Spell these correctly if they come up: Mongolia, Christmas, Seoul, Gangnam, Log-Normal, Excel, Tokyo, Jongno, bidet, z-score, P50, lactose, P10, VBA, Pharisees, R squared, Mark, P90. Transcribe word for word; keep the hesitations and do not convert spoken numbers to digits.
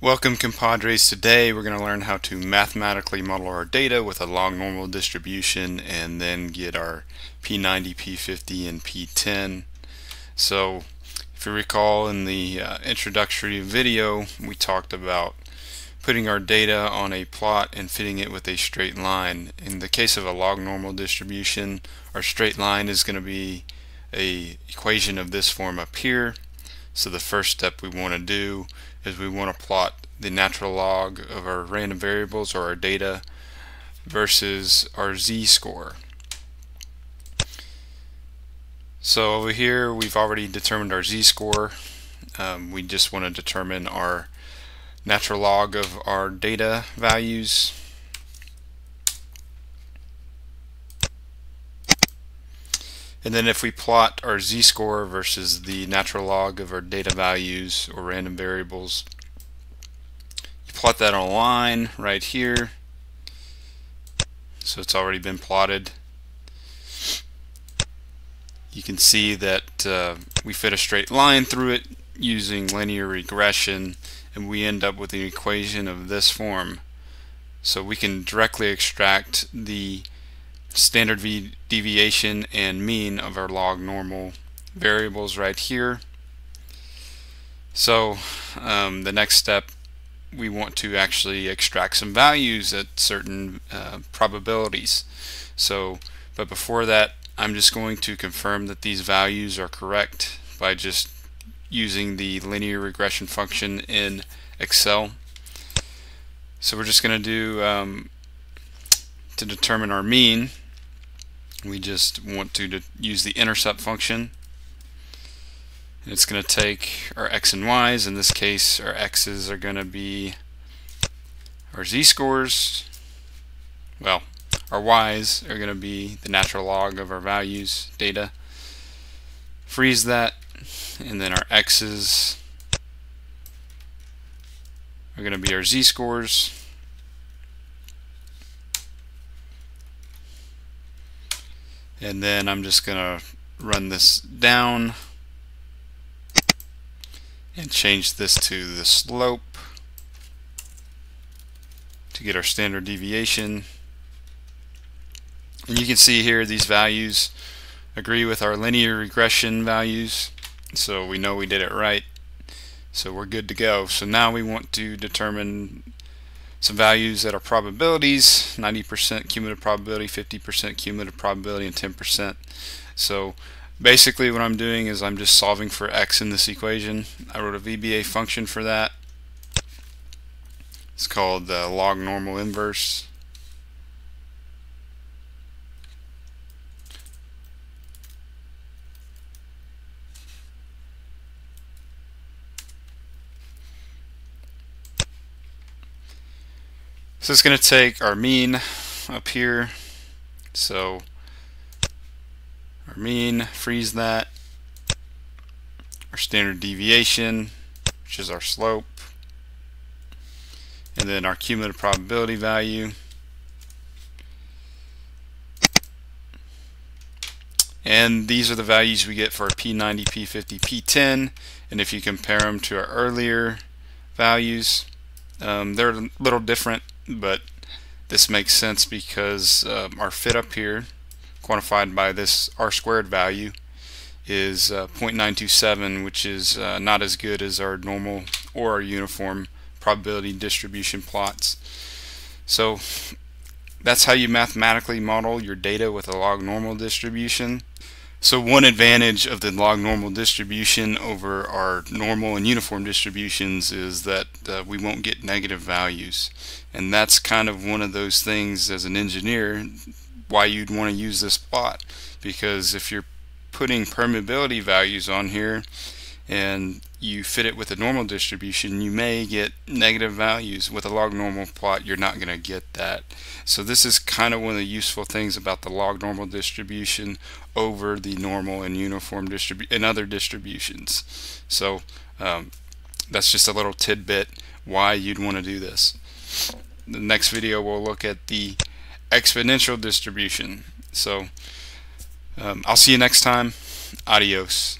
Welcome, compadres. Today we're going to learn how to mathematically model our data with a log-normal distribution and then get our P ninety, P fifty, and P ten. So if you recall, in the uh, introductory video we talked about putting our data on a plot and fitting it with a straight line. In the case of a log-normal distribution, our straight line is going to be an equation of this form up here. So the first step we want to do is we want to plot the natural log of our random variables or our data versus our z-score. So over here we've already determined our z-score. Um, we just want to determine our natural log of our data values. And then if we plot our z-score versus the natural log of our data values or random variables, you plot that on a line right here. So it's already been plotted. You can see that uh, we fit a straight line through it using linear regression, and we end up with an equation of this form. So we can directly extract the standard v deviation and mean of our log normal variables right here. So um, the next step, we want to actually extract some values at certain uh, probabilities. So, but before that, I'm just going to confirm that these values are correct by just using the linear regression function in Excel. So we're just going to do um, to determine our mean, we just want to use the intercept function, and it's going to take our x and y's. In this case, our x's are going to be our z-scores, well, our y's are going to be the natural log of our values data. Freeze that, and then our x's are going to be our z-scores. And then I'm just going to run this down and change this to the slope to get our standard deviation. And you can see here these values agree with our linear regression values, so we know we did it right. So we're good to go. So now we want to determine some values that are probabilities: ninety percent cumulative probability, fifty percent cumulative probability, and ten percent. So basically what I'm doing is I'm just solving for x in this equation. I wrote a V B A function for that. It's called the log normal inverse. So it's going to take our mean up here, so our mean, freeze that, our standard deviation, which is our slope, and then our cumulative probability value. And these are the values we get for our P ninety, P fifty, P ten, and if you compare them to our earlier values, um, they're a little different. But this makes sense because uh, our fit up here, quantified by this R squared value, is uh, zero point nine two seven, which is uh, not as good as our normal or our uniform probability distribution plots. So that's how you mathematically model your data with a log normal distribution. So one advantage of the log normal distribution over our normal and uniform distributions is that uh, we won't get negative values. And that's kind of one of those things as an engineer why you'd want to use this plot, because if you're putting permeability values on here and you fit it with a normal distribution, you may get negative values. With a log normal plot, you're not going to get that. So this is kind of one of the useful things about the log normal distribution over the normal and uniform distribu- and other distributions. So um, that's just a little tidbit why you'd want to do this. The next video we'll look at the exponential distribution. So um, I'll see you next time. Adios.